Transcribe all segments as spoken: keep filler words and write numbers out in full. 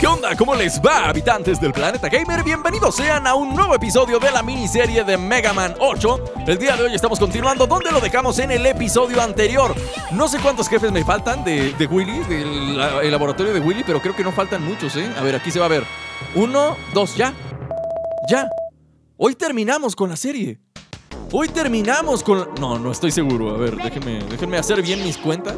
¿Qué onda? ¿Cómo les va, habitantes del planeta gamer? Bienvenidos sean a un nuevo episodio de la miniserie de Mega Man ocho. El día de hoy estamos continuando donde lo dejamos en el episodio anterior. No sé cuántos jefes me faltan de, de Willy, del el laboratorio de Willy, pero creo que no faltan muchos, ¿eh? A ver, aquí se va a ver. Uno, dos, ya. Ya. Hoy terminamos con la serie. Hoy terminamos con... No, no estoy seguro. A ver, déjenme, déjenme hacer bien mis cuentas.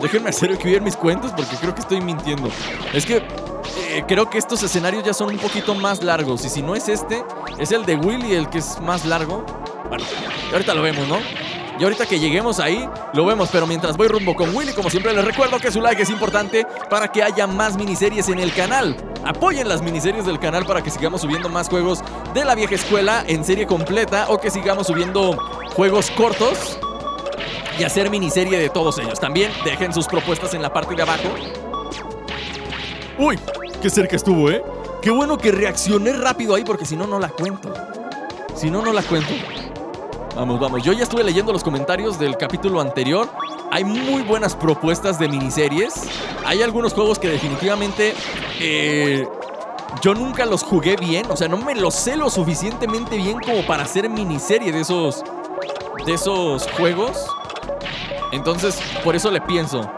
Déjenme hacer bien mis cuentas porque creo que estoy mintiendo. Es que eh, creo que estos escenarios ya son un poquito más largos. Y si no es este, es el de Willy el que es más largo. Bueno, ahorita lo vemos, ¿no? Y ahorita que lleguemos ahí, lo vemos. Pero mientras voy rumbo con Willy, como siempre les recuerdo que su like es importante para que haya más miniseries en el canal. Apoyen las miniseries del canal para que sigamos subiendo más juegos de la vieja escuela en serie completa. O que sigamos subiendo juegos cortos y hacer miniserie de todos ellos. También dejen sus propuestas en la parte de abajo. ¡Uy! ¡Qué cerca estuvo, eh! ¡Qué bueno que reaccioné rápido ahí! Porque si no, no la cuento. Si no, no la cuento. Vamos, vamos. Yo ya estuve leyendo los comentarios del capítulo anterior. Hay muy buenas propuestas de miniseries. Hay algunos juegos que definitivamente eh, yo nunca los jugué bien. O sea, no me los sé lo suficientemente bien como para hacer miniserie de esos, de esos juegos. Entonces, por eso le pienso.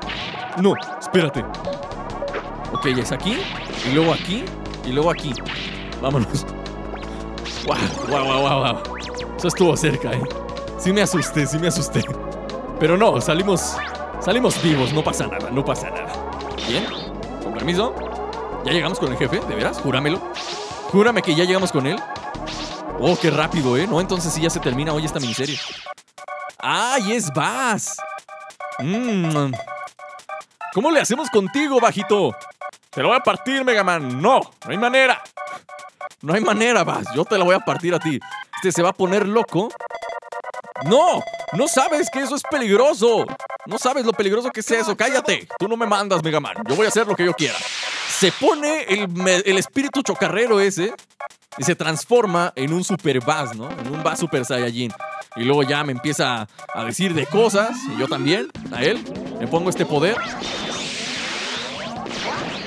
No, espérate. Ok, ya es aquí. Y luego aquí. Y luego aquí. Vámonos. Wow, wow, wow, wow, wow. Eso estuvo cerca, eh. Sí me asusté, sí me asusté. Pero no, salimos salimos vivos, no pasa nada, no pasa nada. Bien, con permiso. ¿Ya llegamos con el jefe? ¿De veras? Júramelo. Júrame que ya llegamos con él. Oh, qué rápido, eh. No, entonces sí ya se termina hoy esta miniserie. ¡Ay, es Bass! Mmm. ¿Cómo le hacemos contigo, bajito? Te lo voy a partir, Mega Man. No, no hay manera. No hay manera, Bass. Yo te la voy a partir a ti. Este se va a poner loco. ¡No! ¡No sabes que eso es peligroso! No sabes lo peligroso que es eso. ¡Cállate! Tú no me mandas, Mega Man. Yo voy a hacer lo que yo quiera. Se pone el, el espíritu chocarrero ese y se transforma en un Super Bass, ¿no? En un Bass Super Saiyajin. Y luego ya me empieza a decir de cosas. Y yo también, a él. Le pongo este poder.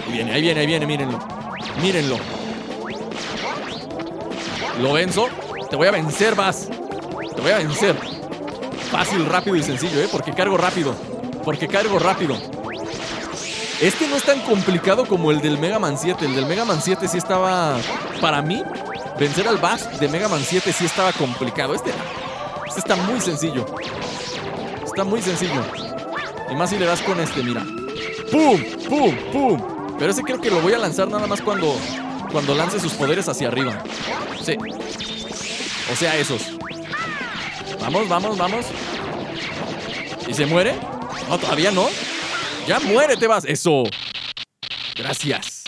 Ahí viene, ahí viene, ahí viene. Mírenlo. Mírenlo. Lo venzo. Te voy a vencer, Bass. Te voy a vencer. Fácil, rápido y sencillo, ¿eh? Porque cargo rápido. Porque cargo rápido. Este no es tan complicado como el del Mega Man siete. El del Mega Man siete sí estaba... Para mí, vencer al Bass de Mega Man siete sí estaba complicado. Este... Este está muy sencillo. Está muy sencillo. Y más si le das con este, mira. ¡Pum! ¡Pum! ¡Pum! Pero ese creo que lo voy a lanzar nada más cuando... Cuando lance sus poderes hacia arriba. Sí. O sea, esos. Vamos, vamos, vamos. ¿Y se muere? No, todavía no. Ya muérete, Bass. Eso. Gracias.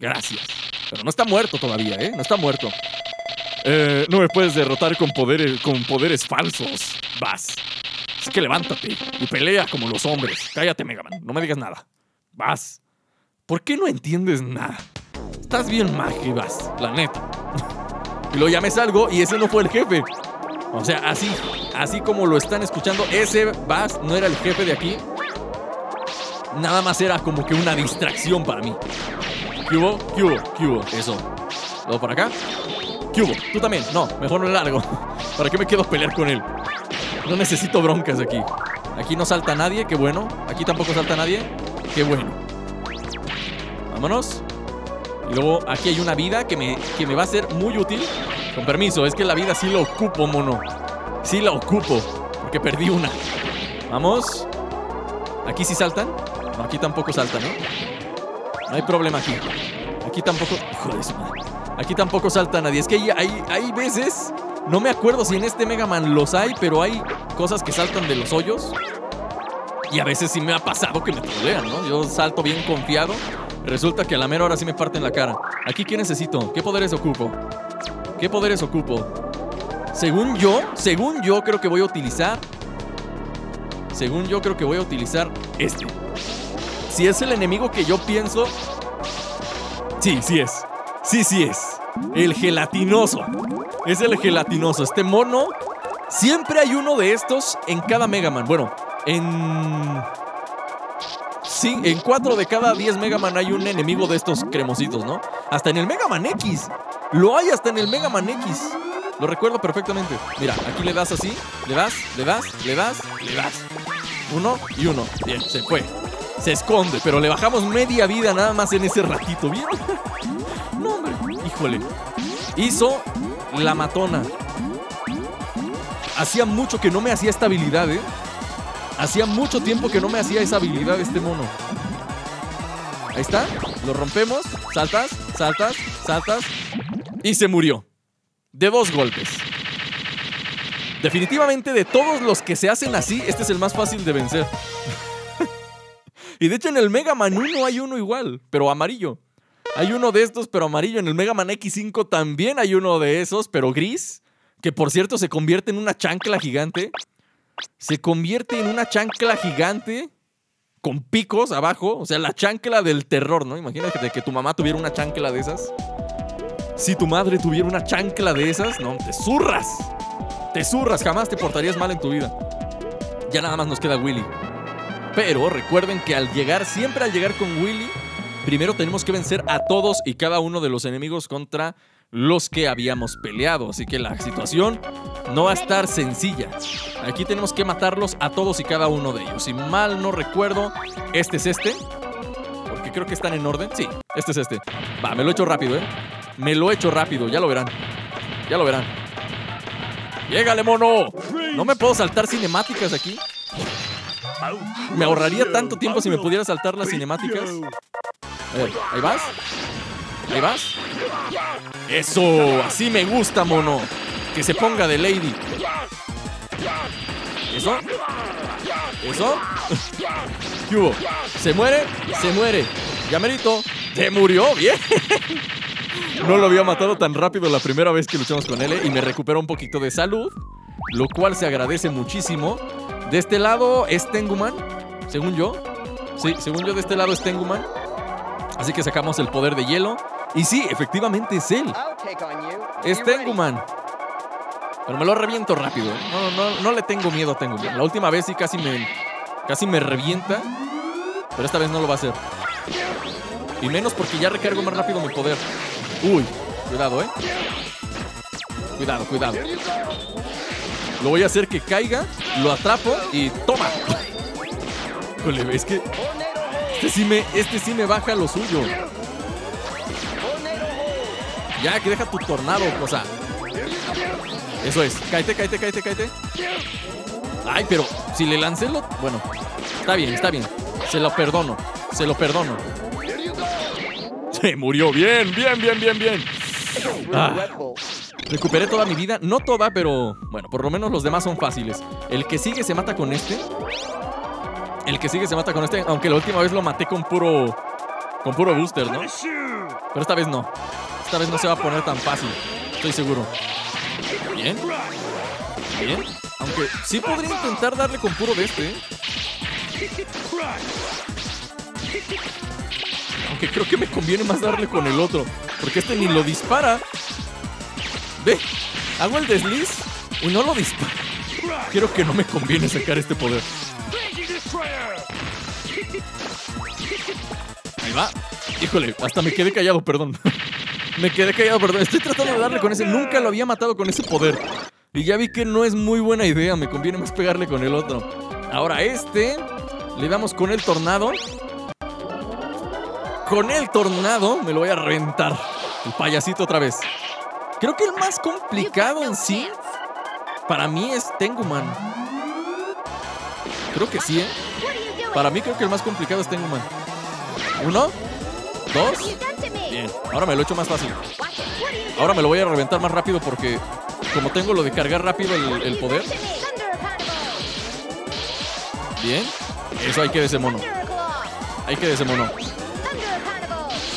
Gracias. Pero no está muerto todavía, ¿eh? No está muerto. Eh, no me puedes derrotar con poderes, con poderes falsos, Bass. Así que levántate y pelea como los hombres. Cállate, Mega Man. No me digas nada. Bass. ¿Por qué no entiendes nada? Estás bien magi, Bass. La neta. Y luego ya me salgo y ese no fue el jefe. O sea, así, así como lo están escuchando, ese Bass no era el jefe de aquí. Nada más era como que una distracción para mí. ¿Qué hubo? ¿Qué hubo? ¿Qué hubo? Eso. Luego para acá. ¿Qué hubo? Tú también. No, mejor no largo. ¿Para qué me quedo a pelear con él? No necesito broncas aquí. Aquí no salta nadie, qué bueno. Aquí tampoco salta nadie, qué bueno. Vámonos. Y luego aquí hay una vida que me, que me va a ser muy útil. Con permiso, es que la vida sí la ocupo, mono. Sí la ocupo. Porque perdí una. Vamos. ¿Aquí sí saltan? No, aquí tampoco saltan, ¿no? No hay problema aquí. Aquí tampoco... Joder, su madre. Aquí tampoco salta nadie. Es que hay, hay, hay veces... No me acuerdo si en este Mega Man los hay, pero hay cosas que saltan de los hoyos. Y a veces sí me ha pasado que me trolean, ¿no? Yo salto bien confiado. Resulta que a la mera hora sí me parten la cara. ¿Aquí qué necesito? ¿Qué poderes ocupo? ¿Qué poderes ocupo? Según yo, según yo creo que voy a utilizar... Según yo creo que voy a utilizar este. Si es el enemigo que yo pienso... Sí, sí es. Sí, sí es. El gelatinoso. Es el gelatinoso. Este mono... Siempre hay uno de estos en cada Mega Man. Bueno, en... sí, en cuatro de cada diez Mega Man hay un enemigo de estos cremositos, ¿no? Hasta en el Mega Man X. Lo hay hasta en el Mega Man X. Lo recuerdo perfectamente. Mira, aquí le das así. Le das, le das, le das, le das. Uno y uno. Bien, se fue. Se esconde, pero le bajamos media vida nada más en ese ratito. ¿Bien? No, hombre. Híjole. Hizo la matona. Hacía mucho que no me hacía esta habilidad, ¿eh? Hacía mucho tiempo que no me hacía esa habilidad este mono. Ahí está. Lo rompemos. Saltas, saltas, saltas. Y se murió. De dos golpes. Definitivamente de todos los que se hacen así, este es el más fácil de vencer. Y de hecho en el Mega Man uno hay uno igual, pero amarillo. Hay uno de estos, pero amarillo. En el Mega Man X cinco también hay uno de esos, pero gris. Que por cierto se convierte en una chancla gigante. Se convierte en una chancla gigante con picos abajo. O sea, la chancla del terror, ¿no? Imagínate que tu mamá tuviera una chancla de esas. Si tu madre tuviera una chancla de esas, no, te zurras. Te zurras, jamás te portarías mal en tu vida. Ya nada más nos queda Willy. Pero recuerden que al llegar, siempre al llegar con Willy, primero tenemos que vencer a todos y cada uno de los enemigos contra los que habíamos peleado. Así que la situación no va a estar sencilla. Aquí tenemos que matarlos a todos y cada uno de ellos. Si mal no recuerdo, este es este. Porque creo que están en orden. Sí, este es este. Va, me lo echo rápido, ¿eh? Me lo echo rápido, ya lo verán. Ya lo verán. ¡Llégale, mono! No me puedo saltar cinemáticas aquí. Me ahorraría tanto tiempo si me pudiera saltar las cinemáticas. Eh, ahí vas. Ahí vas. Eso, así me gusta, mono. Que se ponga de lady. Eso. Eso. ¿Qué hubo? Se muere, se muere. Ya merito. Se murió, bien. No lo había matado tan rápido la primera vez que luchamos con él, ¿eh? Y me recuperó un poquito de salud, lo cual se agradece muchísimo. De este lado es Tenguman, según yo. Sí, según yo de este lado es Tenguman. Así que sacamos el poder de hielo. Y sí, efectivamente es él. Es Tenguman. Pero me lo reviento rápido, ¿eh? No, no, no le tengo miedo a Tenguman. La última vez sí casi me, casi me revienta. Pero esta vez no lo va a hacer. Y menos porque ya recargo más rápido mi poder. Uy, cuidado, eh. Cuidado, cuidado. Lo voy a hacer que caiga. Lo atrapo y ¡toma! Híjole, es que este sí, me, este sí me baja lo suyo. Ya, que deja tu tornado, cosa. Eso es, cáete, cáete, cáete, cáete. Ay, pero si le lancé lo... Bueno, está bien, está bien. Se lo perdono, se lo perdono. Se murió. Bien, bien, bien, bien, bien. Ah, recuperé toda mi vida. No toda, pero bueno, por lo menos los demás son fáciles. El que sigue se mata con este. El que sigue se mata con este. Aunque la última vez lo maté con puro... Con puro booster, ¿no? Pero esta vez no. Esta vez no se va a poner tan fácil. Estoy seguro. Bien. Bien. Aunque sí podría intentar darle con puro de este. Aunque creo que me conviene más darle con el otro, porque este ni lo dispara. Ve, hago el desliz y no lo dispara. Creo que no me conviene sacar este poder. Ahí va. Híjole, hasta me quedé callado, perdón. Me quedé callado, perdón. Estoy tratando de darle con ese. Nunca lo había matado con ese poder. Y ya vi que no es muy buena idea. Me conviene más pegarle con el otro. Ahora este, le damos con el tornado. Con el tornado me lo voy a reventar. El payasito otra vez. Creo que el más complicado en sí para mí es Tenguman. Creo que sí, ¿eh? Para mí creo que el más complicado es Tenguman. Uno, dos. Bien, ahora me lo he hecho más fácil. Ahora me lo voy a reventar más rápido porque como tengo lo de cargar rápido el, el poder. Bien. Eso hay que de ese mono. Hay que de ese mono.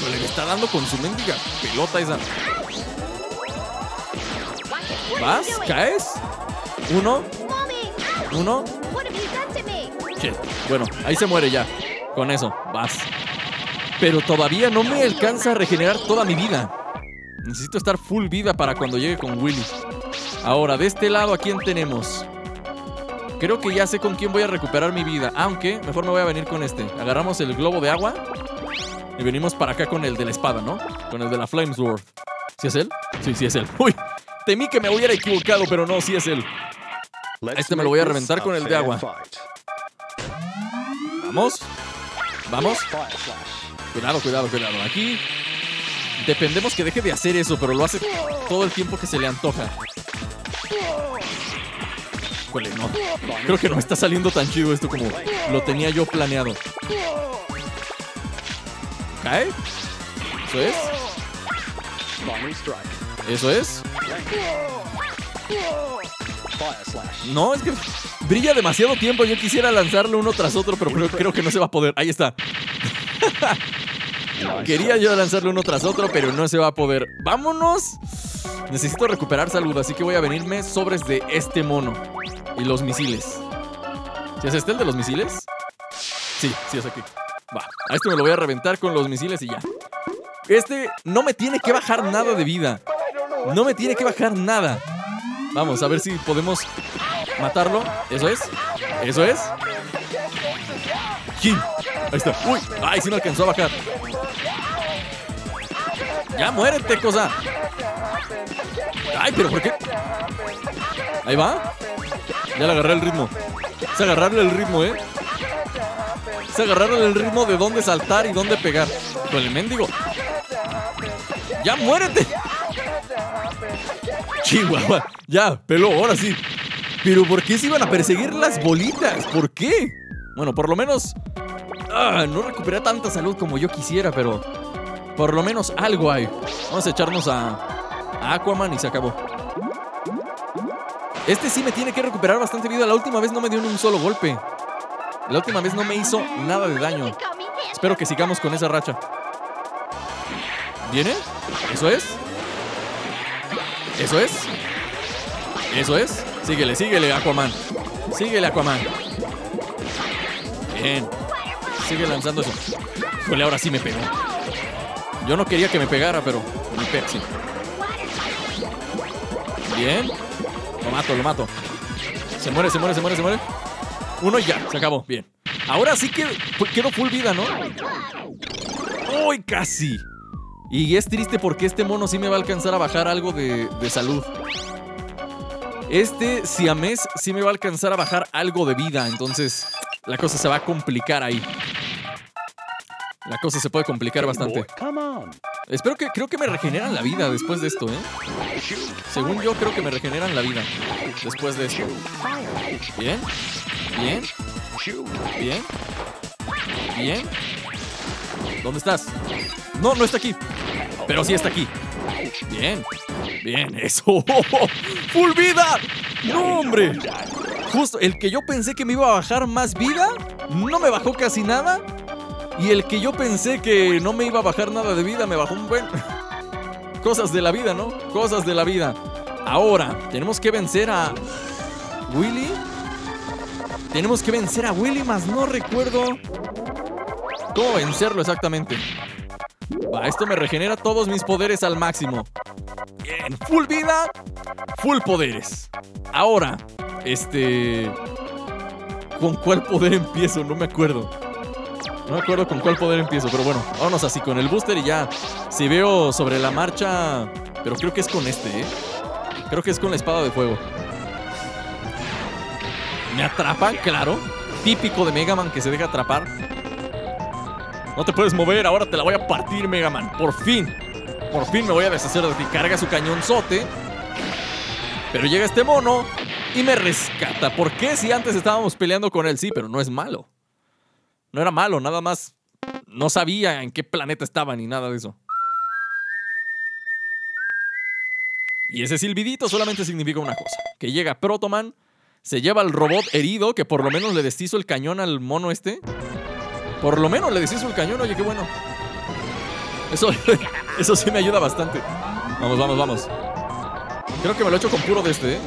Le está dando con su mendiga pelota esa. ¿Vas? ¿Caes? Uno. Uno. Shit. Bueno, ahí se muere ya. Con eso, vas. Pero todavía no me alcanza a regenerar toda mi vida. Necesito estar full vida para cuando llegue con Willy. Ahora, de este lado, ¿a quién tenemos? Creo que ya sé con quién voy a recuperar mi vida. Aunque mejor me voy a venir con este. Agarramos el globo de agua y venimos para acá con el de la espada, ¿no? Con el de la Flamesword. ¿Sí es él? Sí, sí es él. ¡Uy! Temí que me hubiera equivocado, pero no, sí es él. Este me lo voy a reventar con el de agua. Vamos. Vamos. Cuidado, cuidado, cuidado. Aquí dependemos que deje de hacer eso, pero lo hace todo el tiempo que se le antoja. Híjole, no. Creo que no está saliendo tan chido esto como lo tenía yo planeado. ¿Cae? Eso es. Eso es. No, es que brilla demasiado tiempo. Yo quisiera lanzarlo uno tras otro, pero creo, creo que no se va a poder. Ahí está. Quería yo lanzarlo uno tras otro, pero no se va a poder. ¡Vámonos! Necesito recuperar salud, así que voy a venirme sobres de este mono. Y los misiles. ¿Sí es este el de los misiles? Sí, sí es aquí. Va, a este me lo voy a reventar con los misiles y ya. Este no me tiene que bajar nada de vida. No me tiene que bajar nada. Vamos, a ver si podemos matarlo. Eso es. Eso es. ¡Gin! Ahí está. ¡Uy! ¡Ay, sí me alcanzó a bajar! ¡Ya muérete, cosa! ¡Ay, pero por qué! Ahí va. Ya le agarré el ritmo. Es agarrarle el ritmo, ¿eh? Es agarrarle el ritmo de dónde saltar y dónde pegar. Con el mendigo. ¡Ya muérete! Chihuahua. Ya, peló, ahora sí. Pero ¿por qué se iban a perseguir las bolitas? ¿Por qué? Bueno, por lo menos... Ah, no recuperé tanta salud como yo quisiera, pero... Por lo menos algo hay. Vamos a echarnos a, a Aquaman y se acabó. Este sí me tiene que recuperar bastante vida. La última vez no me dio ni un solo golpe. La última vez no me hizo nada de daño. Espero que sigamos con esa racha. ¿Viene? Eso es. Eso es. Eso es. Síguele, síguele, Aquaman. Síguele, Aquaman. Bien. Sigue lanzando eso. Híjole, ahora sí me pegó. Yo no quería que me pegara, pero me pegó, sí. Bien. Lo mato, lo mato. Se muere, se muere, se muere, se muere. Uno y ya, se acabó. Bien. Ahora sí que quedó full vida, ¿no? ¡Uy, casi! Y es triste porque este mono sí me va a alcanzar a bajar algo de, de salud. Este siamés sí me va a alcanzar a bajar algo de vida. Entonces, la cosa se va a complicar ahí. La cosa se puede complicar bastante. Espero que... Creo que me regeneran la vida después de esto, ¿eh? Según yo, creo que me regeneran la vida después de esto. Bien. Bien. Bien. Bien. ¿Dónde estás? No, no está aquí. Pero sí está aquí. Bien. Bien, eso. ¡Full vida! ¡No, hombre! Justo, el que yo pensé que me iba a bajar más vida, no me bajó casi nada. Y el que yo pensé que no me iba a bajar nada de vida, me bajó un buen... Cosas de la vida, ¿no? Cosas de la vida. Ahora, tenemos que vencer a... ¿Willy? Tenemos que vencer a Willy, más no recuerdo... ¿Cómo vencerlo exactamente? Va, esto me regenera todos mis poderes al máximo. Bien, full vida, full poderes. Ahora, este... ¿Con cuál poder empiezo? No me acuerdo. No me acuerdo con cuál poder empiezo, pero bueno, vámonos así con el booster y ya. Si veo sobre la marcha... Pero creo que es con este, ¿eh? Creo que es con la espada de fuego. Me atrapa, claro. Típico de Mega Man que se deja atrapar. No te puedes mover, ahora te la voy a partir, Mega Man. Por fin. Por fin me voy a deshacer de ti. Carga su cañonzote. Pero llega este mono y me rescata. ¿Por qué? Si antes estábamos peleando con él. Sí, pero no es malo. No era malo, nada más. No sabía en qué planeta estaba ni nada de eso. Y ese silbidito solamente significa una cosa. Que llega Protoman, se lleva al robot herido, que por lo menos le deshizo el cañón al mono este. Por lo menos le deshizo el cañón, oye, qué bueno. Eso, eso sí me ayuda bastante. Vamos, vamos, vamos. Creo que me lo he hecho con puro de este, ¿eh?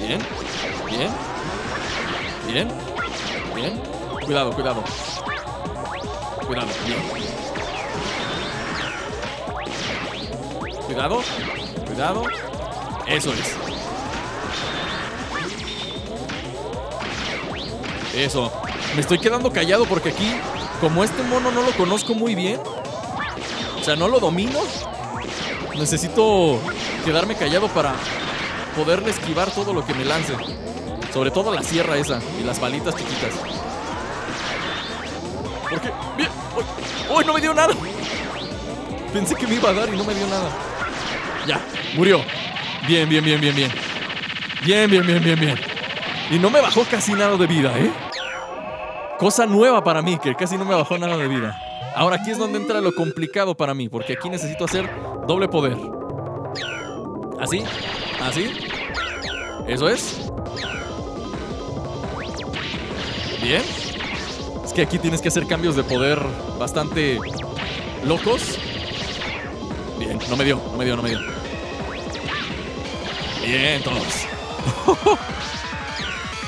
Bien, bien. Bien, bien. Cuidado, cuidado. Cuidado, bien. Cuidado, cuidado. Eso es. Eso. Me estoy quedando callado porque aquí, como este mono no lo conozco muy bien, o sea, no lo domino, necesito quedarme callado para poderle esquivar todo lo que me lance. Sobre todo la sierra esa y las balitas chiquitas. Porque... ¡Bien! ¡Uy! ¡Uy! ¡No me dio nada! Pensé que me iba a dar y no me dio nada. Ya, murió. Bien, bien, bien, bien, bien. Bien, bien, bien, bien, bien. Y no me bajó casi nada de vida, ¿eh? Cosa nueva para mí, que casi no me bajó nada de vida. Ahora aquí es donde entra lo complicado para mí, porque aquí necesito hacer doble poder. Así, así. Eso es. Bien. Es que aquí tienes que hacer cambios de poder bastante locos. Bien, no me dio, no me dio, no me dio. Bien, todos.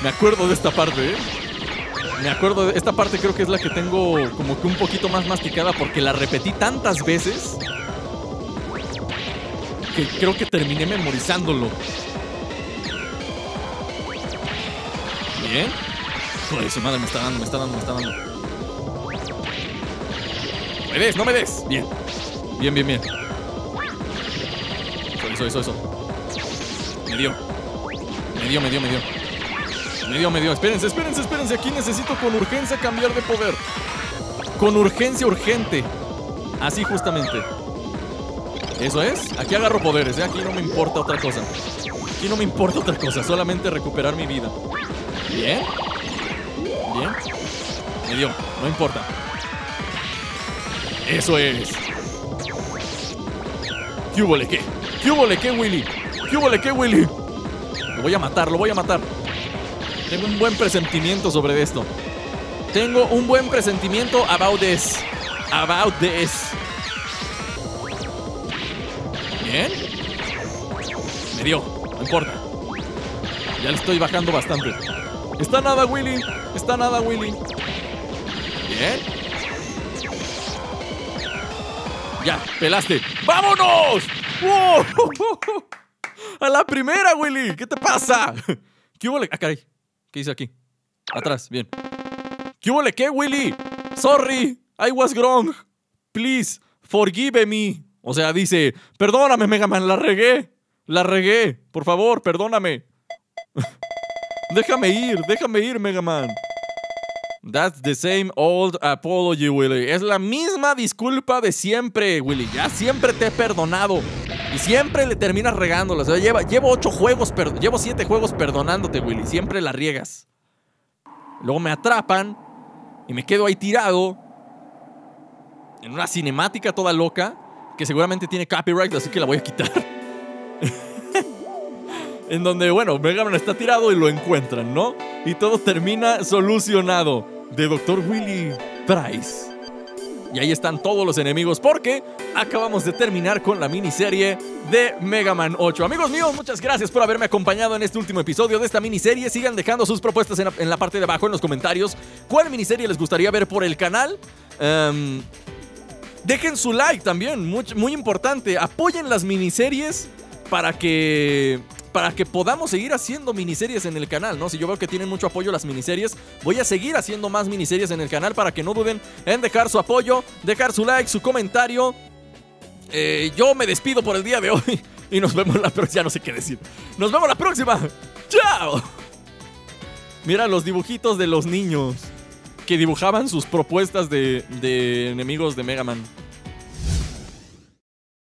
Me acuerdo de esta parte, ¿eh? Me acuerdo de esta parte, creo que es la que tengo como que un poquito más masticada porque la repetí tantas veces que creo que terminé memorizándolo. Bien. Joder, su madre, me está dando, me está dando, me está dando. No me des, no me des. Bien. Bien, bien, bien. Eso, eso, eso. Me dio. Me dio, me dio, me dio. Me dio, me dio. Espérense, espérense, espérense. Aquí necesito con urgencia cambiar de poder. Con urgencia, urgente. Así justamente. Eso es. Aquí agarro poderes, ¿eh? Aquí no me importa otra cosa. Aquí no me importa otra cosa. Solamente recuperar mi vida. Bien. Bien. Me dio. No importa. Eso es. ¿Qué hubo le qué? ¿Qué hubo le qué, Willy? ¿Qué hubo le qué, Willy? Lo voy a matar, lo voy a matar. Tengo un buen presentimiento sobre esto. Tengo un buen presentimiento about this. About this. Bien. Me dio. No importa. Ya le estoy bajando bastante. Está nada, Willy. Está nada, Willy. Bien. Ya, pelaste. ¡Vámonos! ¡Wow! ¡A la primera, Willy! ¿Qué te pasa? ¿Qué hubo le... Ah, caray. ¿Qué hice aquí? Atrás, bien. ¿Qué hubo le qué, Willy? Sorry, I was wrong. Please, forgive me. O sea, dice, perdóname, Mega Man, la regué. La regué, por favor, perdóname. Déjame ir, déjame ir, Mega Man. That's the same old apology, Willy. Es la misma disculpa de siempre, Willy. Ya siempre te he perdonado. Y siempre le terminas regándola. O sea, lleva, llevo ocho juegos, per, llevo siete juegos perdonándote, Willy. Siempre la riegas. Luego me atrapan y me quedo ahí tirado en una cinemática toda loca que seguramente tiene copyright, así que la voy a quitar. En donde, bueno, Mega Man está tirado y lo encuentran, ¿no? Y todo termina solucionado de doctor Willy Price. Y ahí están todos los enemigos porque acabamos de terminar con la miniserie de Mega Man ocho. Amigos míos, muchas gracias por haberme acompañado en este último episodio de esta miniserie. Sigan dejando sus propuestas en la, en la parte de abajo, en los comentarios. ¿Cuál miniserie les gustaría ver por el canal? Um, dejen su like también, muy, muy importante. Apoyen las miniseries para que... para que podamos seguir haciendo miniseries en el canal, ¿no? Si yo veo que tienen mucho apoyo las miniseries, voy a seguir haciendo más miniseries en el canal para que no duden en dejar su apoyo, dejar su like, su comentario. Eh, yo me despido por el día de hoy y nos vemos la próxima. Ya no sé qué decir. ¡Nos vemos la próxima! ¡Chao! Mira los dibujitos de los niños que dibujaban sus propuestas de, de enemigos de Mega Man.